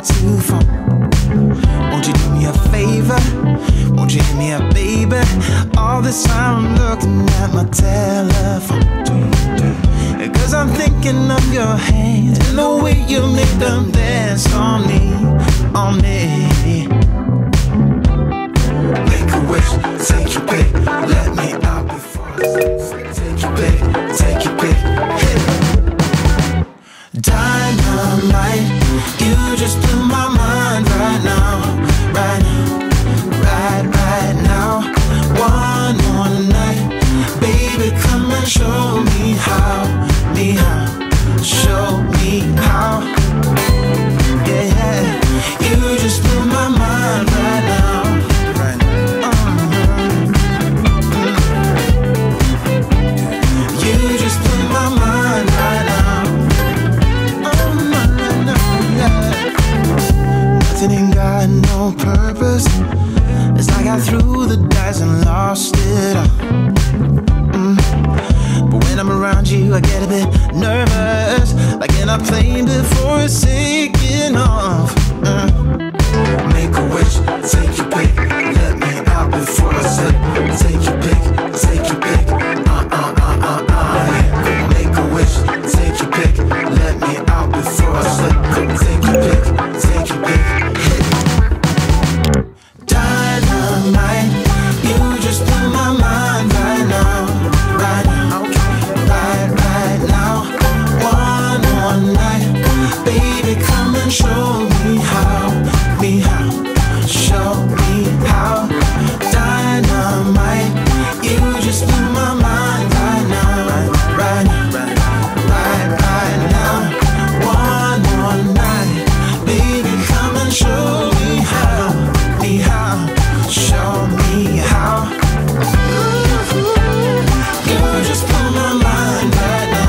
far too far. Won't you do me a favor? Won't you hit me up, baby? All this time I'm looking at my telephone, cause I'm thinking of your hands and the way you make them dance on me, on me. Make a wish, take your pick, let me out before I sleep. Take your pick, hit it. Dynamite, you just blew my mind right now, right now, right, right now. One more night, baby, come and show me how. Show me how. Yeah, you just blew my mind right now. You just blew my mind right now. Oh my, no, yeah. Nothing ain't got no purpose. It's like I threw the dice and lost it all. I'm around you, I get a bit nervous, like in a plane before it's taking off. Make a wish, take your pick, let me out before I slip. Take your pick, take your pick, Make a wish, take your pick, let me out before I slip. Take your pick, take your pick, hit. Dynamite, you just blew my mind right now. Show me how, me how, show me how. Dynamite, you just blew my mind right now, right, right, right, right now. One more night, baby, come and show me how, me how, show me how. You just blew my mind right now.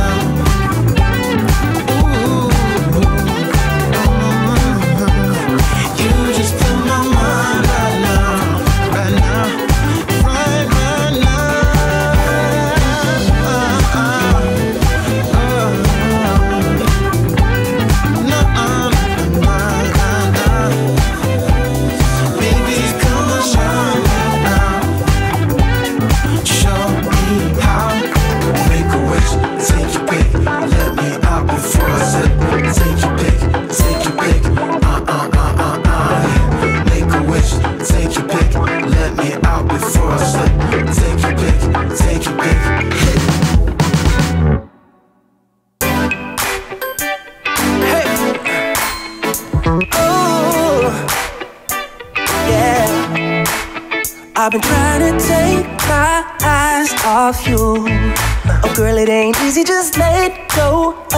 I've been trying to take my eyes off you. Oh girl, it ain't easy, just let go of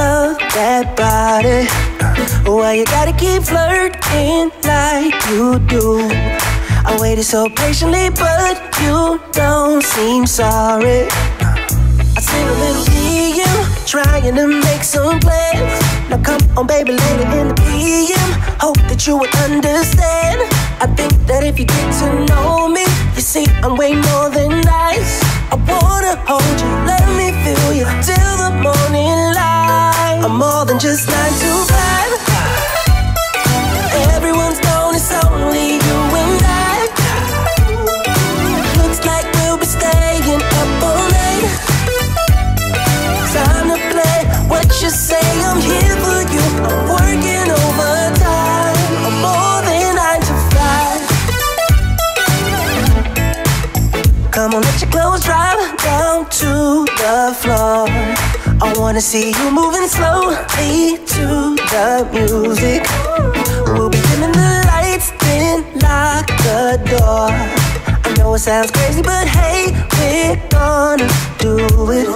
that body. Why you gotta keep flirting like you do? I waited so patiently, but you don't seem sorry. I seem a little PM, trying to make some plans. Now come on baby, later in the PM, hope that you would understand. I think that if you get to know me, you see I'm way more than nice. I wanna hold you, let me feel you till the morning light. I'm more than just 9 to 5. Everyone's known it's only you and I. Looks like we'll be staying up all night. Time to play what you say, I'm here for you. I'm working overtime. I'm more than 9 to 5. Come on, let your clothes drop down to the floor. I wanna see you moving slowly to the music. We'll be dimming the lights, then lock the door. I know it sounds crazy, but hey, we're gonna do it.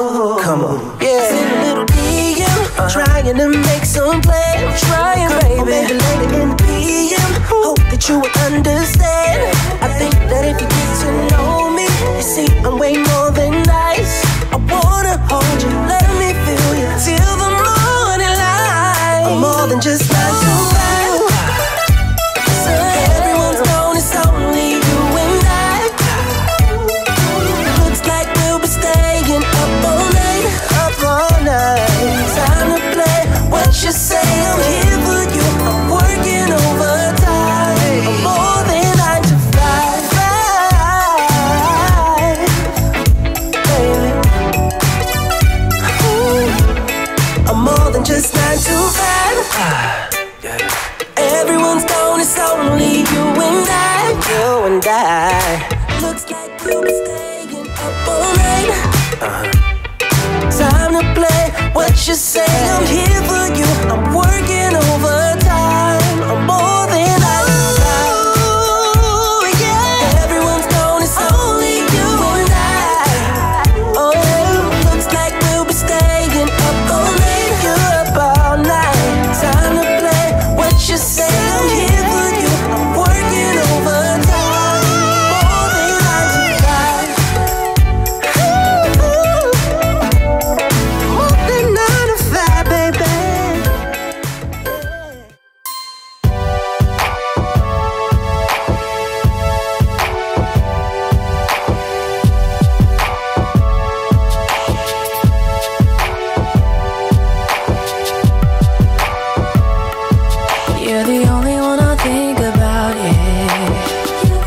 Come on, yeah. Send a little DM, trying to make some play. I'm trying, baby. Maybe later in the PM, hope that you will understand. I think that if you get to know me, you see I'm way more than nice. I wanna hold you, let me feel you till the morning light. I'm more than just 9 to 5. So everyone's known it's only you and I. Looks like we'll be staying up all night, up all night. Time to play what you say, I'm here for you, I'm working on. down, it's only you and I, you and I. Looks like you've been staying up all night. Time to play what you say. I'm here for you, I'm working overtime, I'm more than I love. Yeah. Everyone's gone, it's only you and I. Oh, looks like we'll be staying up all night. You're up all night. Time to play what you say. I'm here for you, I'm working overtime, more than I deserve. More than 9 to 5, baby. You're the only one I think about, yeah. You're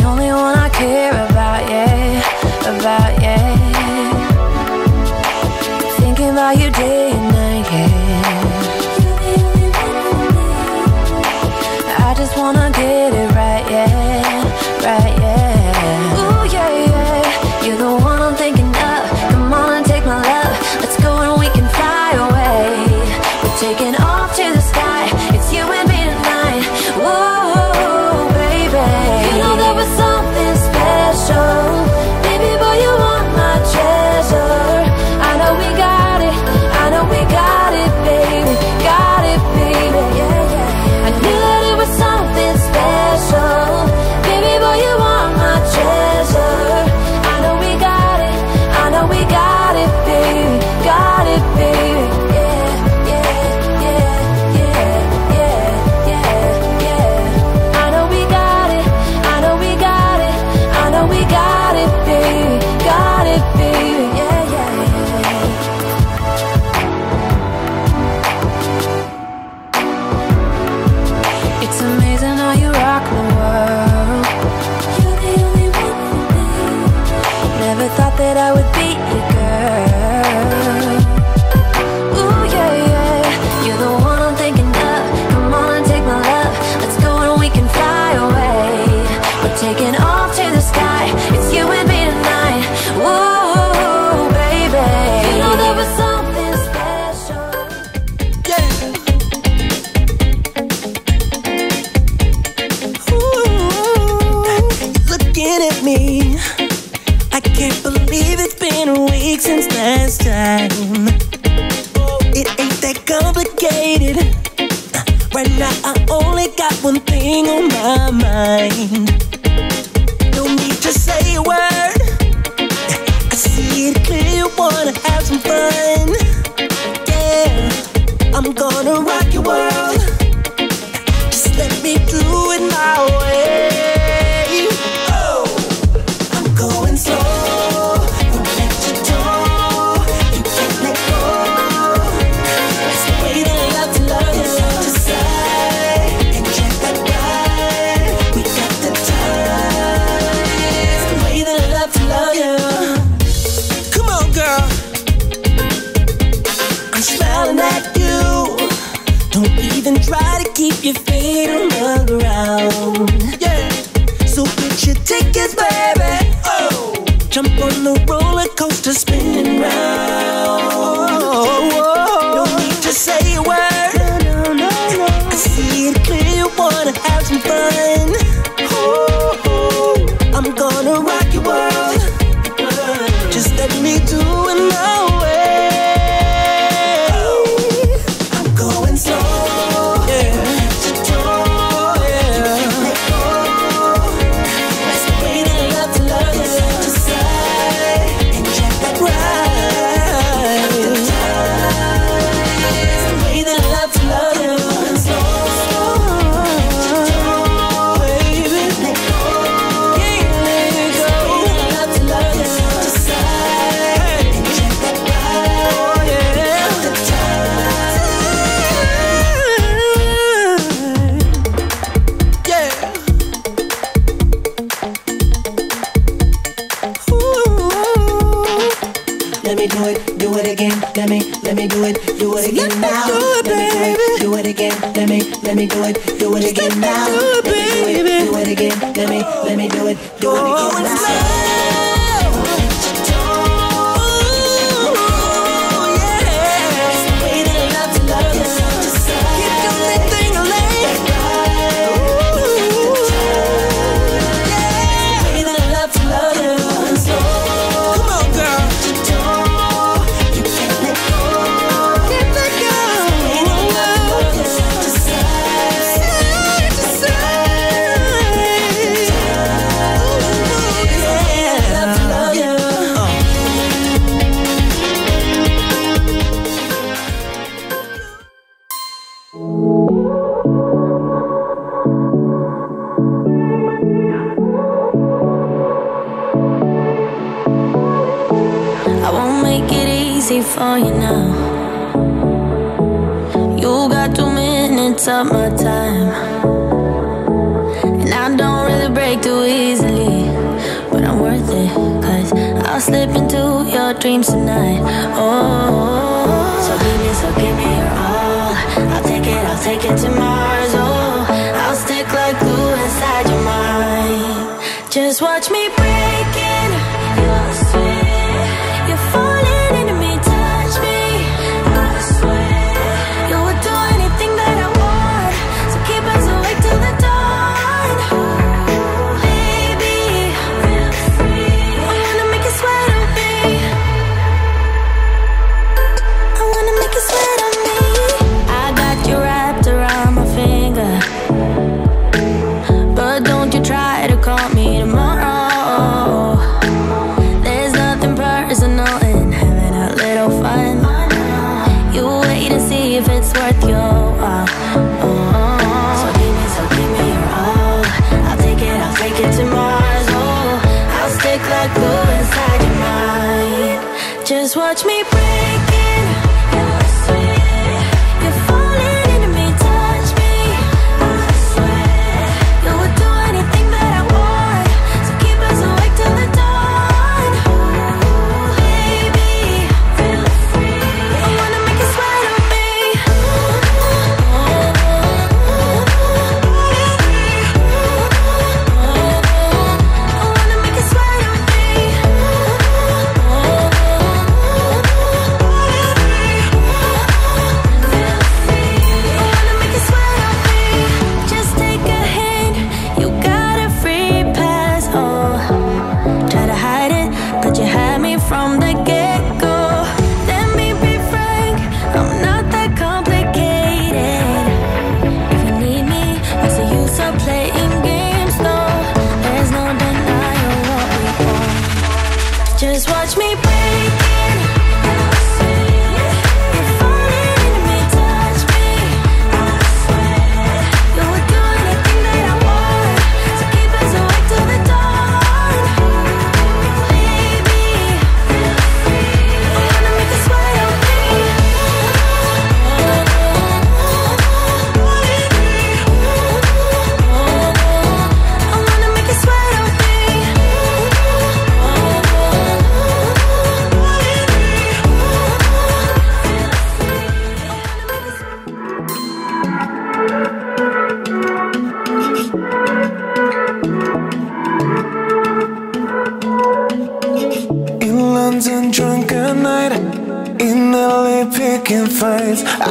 the only one I care about, yeah. About, yeah. Thinking about you day and night, yeah. I just wanna get it right, yeah. Right, yeah. Ooh, yeah, yeah. You're the one I'm thinking of. Come on and take my love. Let's go and we can fly away. Taking off to the sky, it's you and me tonight. Whoa, baby. You know there was something special. Baby boy, you want my treasure. I know we got it, I know we got it, baby. Got it, baby, yeah, yeah. I knew that it was something special. Baby boy, you want my treasure. I know we got it, I know we got it, baby. Got it, baby, yeah. I let me do it, do it again now. Let me do it again, let me do it again now. For you now, you got 2 minutes of my time, and I don't really break too easily, but I'm worth it, 'cause I'll slip into your dreams tonight. Oh, so give me your all. I'll take it to Mars. Oh, I'll stick like glue inside your mind. Just watch me break in your sphere. You're falling. Just watch me break in your sphere. You're falling into me, touch me, I swear. You would do anything that I want, so keep us awake till the dawn. Ooh, baby, feel free. I wanna make you sweat on me. I wanna make you sweat on me.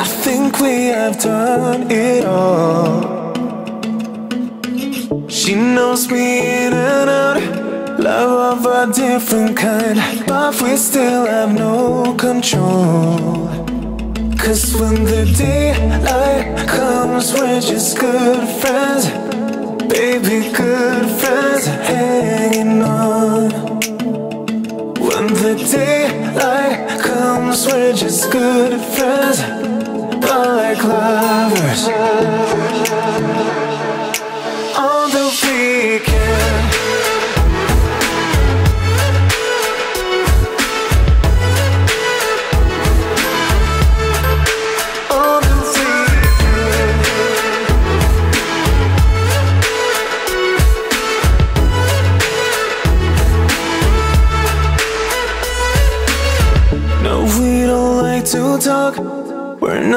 I think we have done it all. She knows me in and out, love of a different kind, but we still have no control. 'Cause when the daylight comes, we're just good friends, baby, good friends hanging on. When the daylight comes, we're just good friends, but like lovers. On the weekend,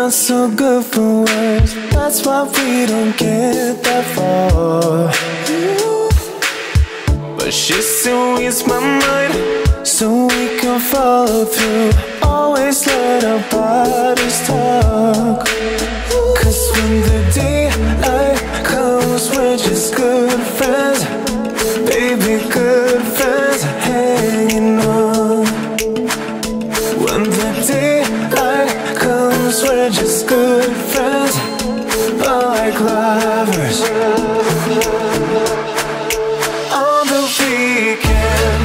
not so good for words. That's why we don't get that far. But she still reads my mind, so we can follow through. Always let our bodies talk. Cause when the daylight comes, we're just good friends. Baby, good friends hanging on. When the daylight comes, we're just good friends, but like lovers. On the weekend,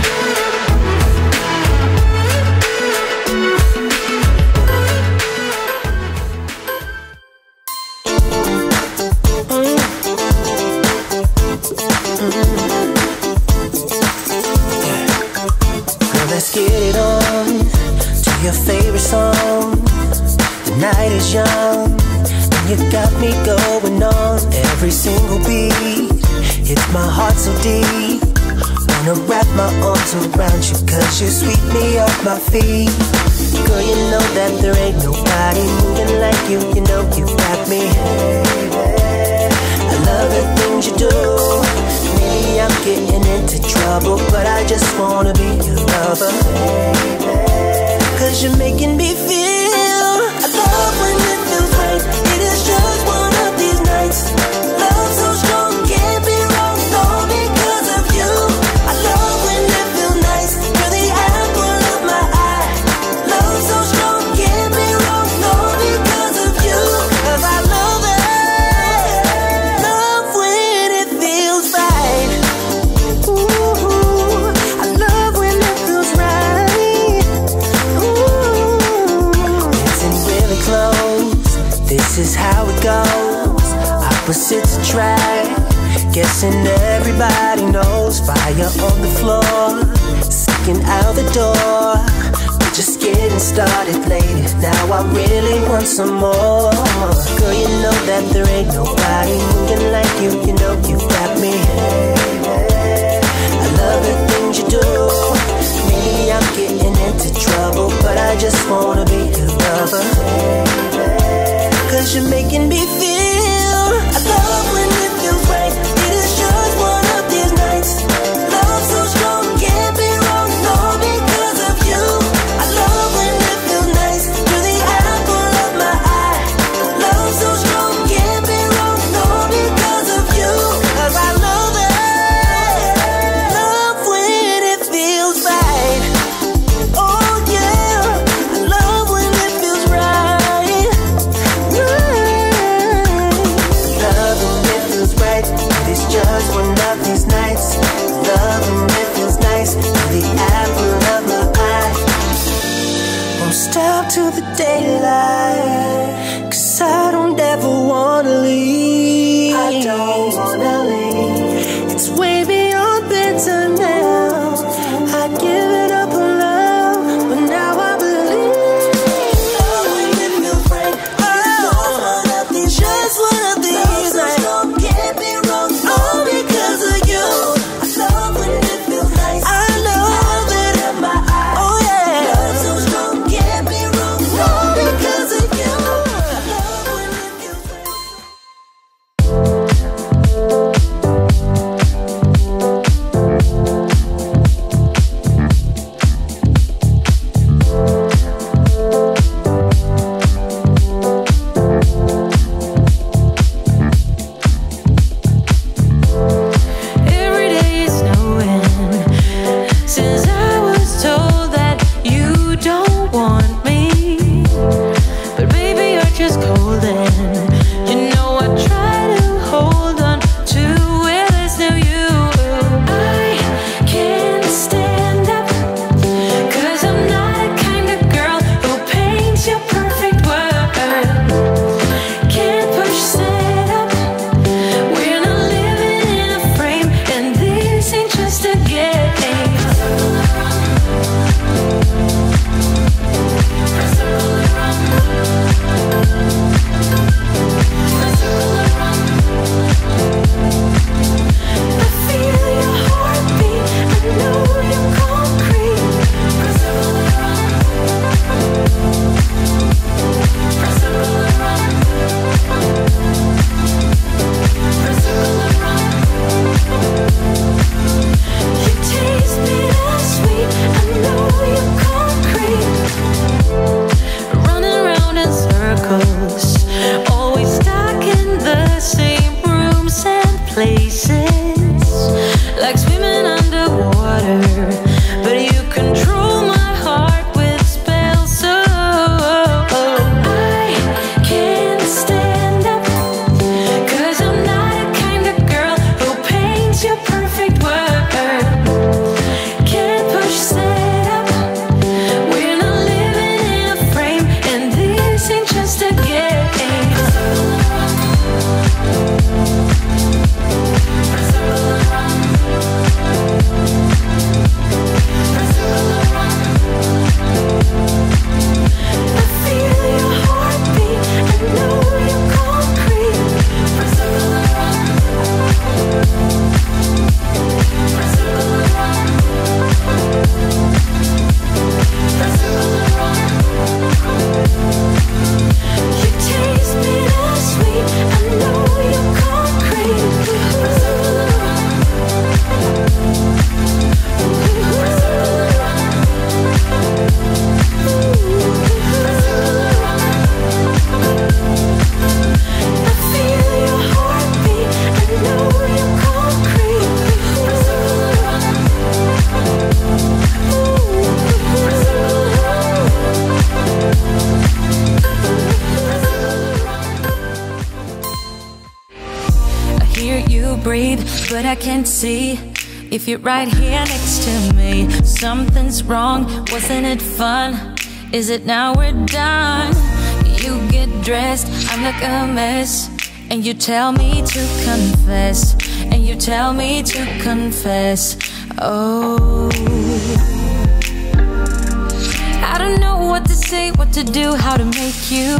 your favorite song. The night is young and you got me going on. Every single beat hits my heart so deep. Wanna wrap my arms around you, cause you sweep me off my feet. Girl, you know that there ain't nobody moving like you. You know you got me. I love the things you do. Maybe I'm getting into trouble, but I just wanna be your lover. Cause you're making me feel, I love when it feels right. It is just one of these nights. Love so strong, can't be wrong, all because of you. I love when it feels nice, you're the apple of my eye. Love so strong, can't be wrong, all because of you. Cause I love it, love when it feels right. Ooh, I love when it feels right. Close. This is how it goes. Opposites attract. Guessing everybody knows. Fire on the floor, seeking out the door. We're just getting started, lady. Now I really want some more. Girl, you know that there ain't nobody moving like you. You know you got me. I love the things you do. Maybe I'm getting into trouble, but I just wanna be your lover. Cause you're making me feel, I love when it feels right. It is just one of these nights. Love so strong, can't be wrong, all because of you. I love when it feels nice, you're the apple of my eye. Love so strong, can't be wrong, all because of you. Cause I love it, love when it feels right. Oh yeah, I love when it feels right. breathe, but I can't see if you're right here next to me. Something's wrong, wasn't it fun? Is it now we're done? You get dressed, I'm like a mess, and you tell me to confess, and you tell me to confess. Oh, I don't know what to say, what to do, how to make you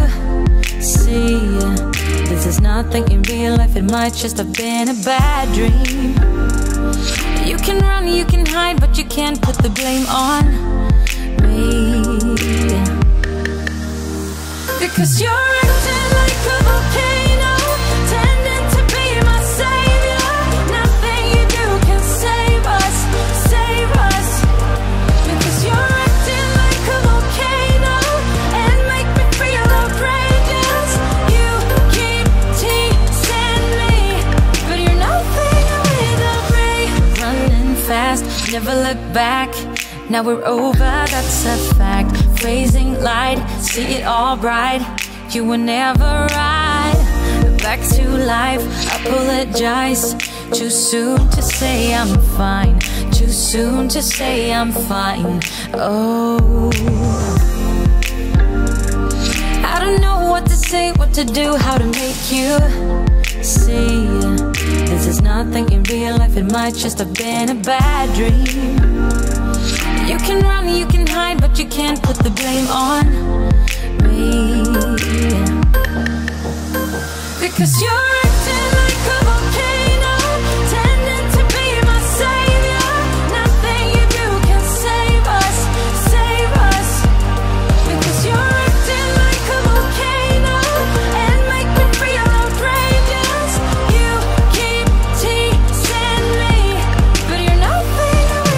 see. This is nothing in real life, it might just have been a bad dream. You can run, you can hide, but you can't put the blame on me, because you're acting like a volcano, tending to be my savior. Nothing you do can save us, save us. Because you're acting like a volcano and make me feel outrageous. You keep teasing me, but you're nothing without me. Running fast, never look back. Now we're over, that's a fact. Blazing light, see it all bright. You were never right. Back to life, apologize. Too soon to say I'm fine. Too soon to say I'm fine. Oh, I don't know what to say, what to do, how to make you see. This is nothing in real life, it might just have been a bad dream. You can run, you can hide, but you can't put the blame on me, because you're acting like a volcano, tending to be my savior. Nothing you do can save us, save us. Because you're acting like a volcano and make me feel outrageous. You keep teasing me, but you're nothing without me.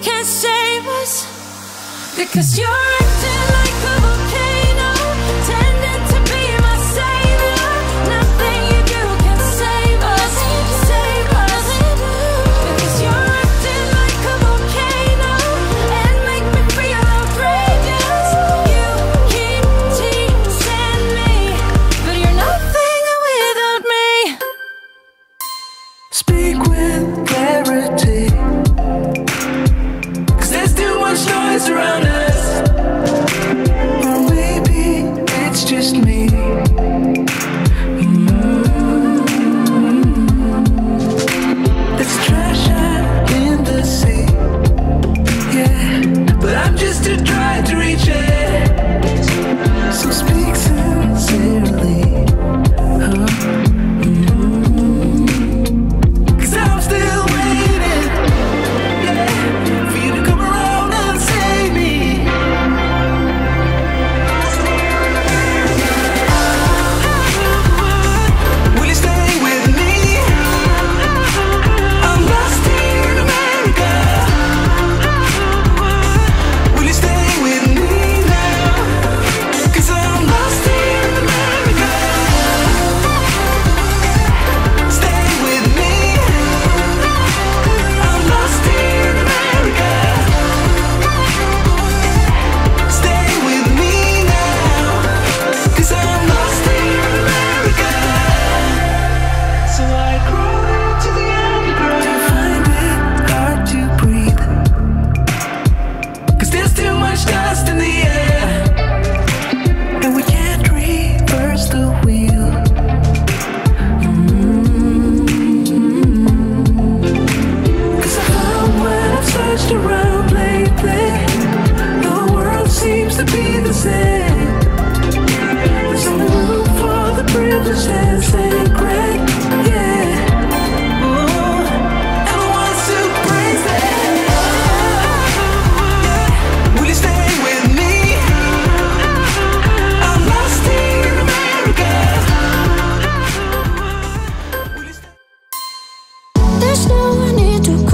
Can't save us, because you're acting like a volcano, tending to be my savior. Nothing you do can save us, save us. Because you're acting like a volcano and make me feel outrageous. You keep teasing me, but you're nothing without me. Speak with clarity, noise around us, or maybe it's just me. There's trash out in the sea, yeah, but I'm just too dry to reach it. So speak sincerely. There's no one here to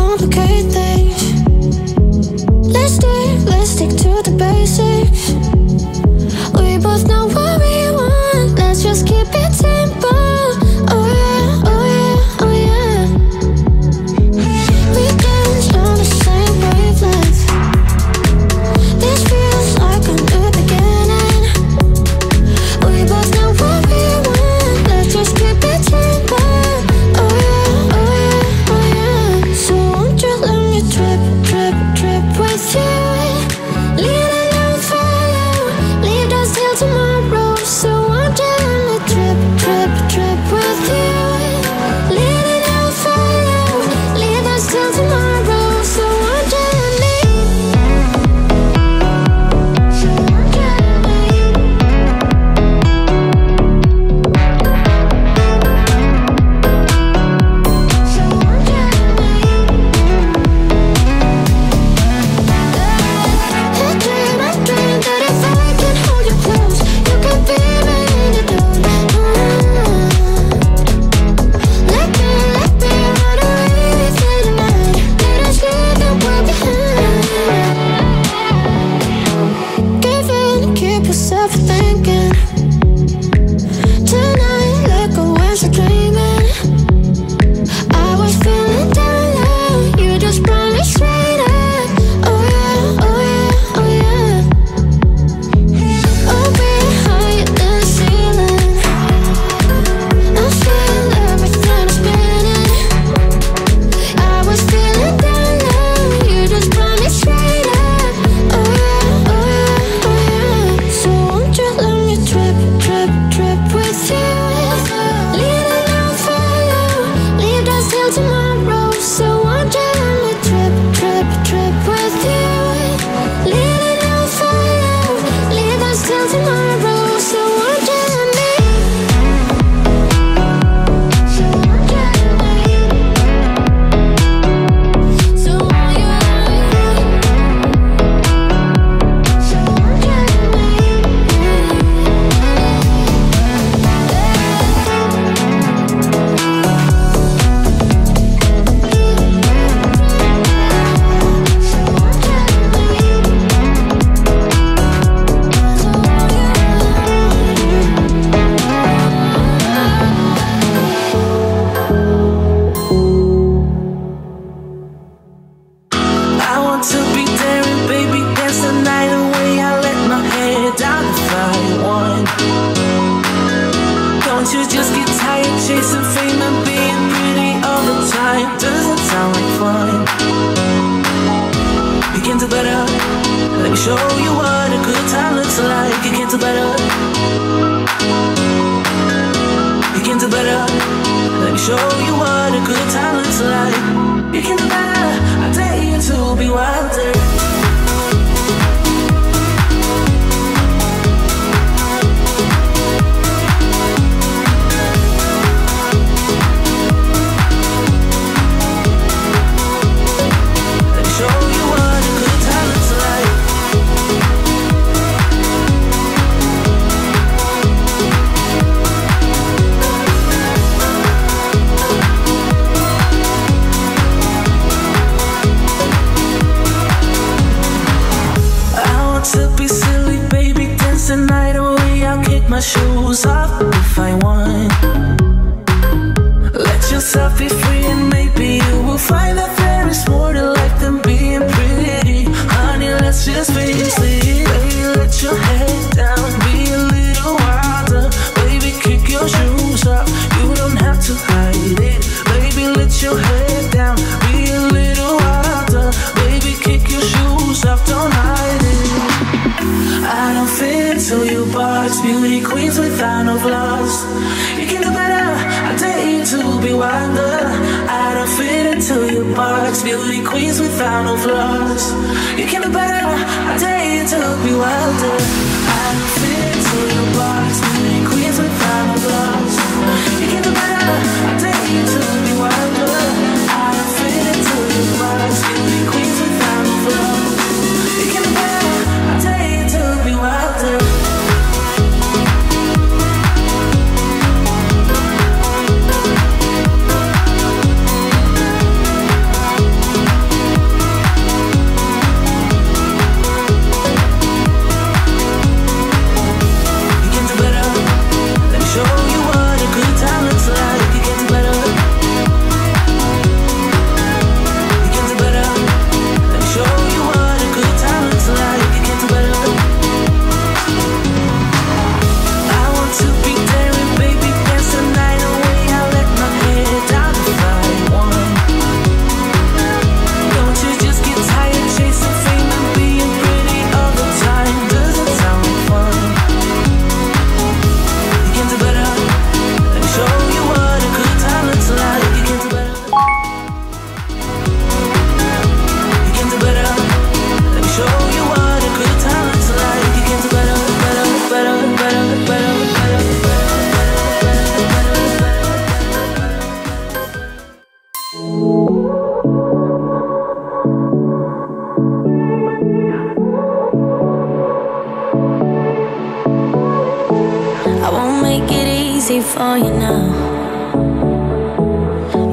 empty for you now.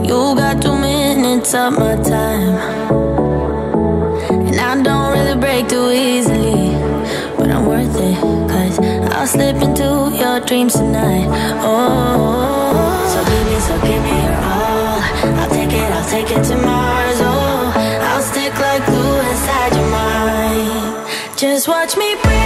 You got 2 minutes of my time, and I don't really break too easily, but I'm worth it, 'cause I'll slip into your dreams tonight. Oh, so give me your all. I'll take it to Mars. Oh, I'll stick like glue inside your mind. Just watch me breathe.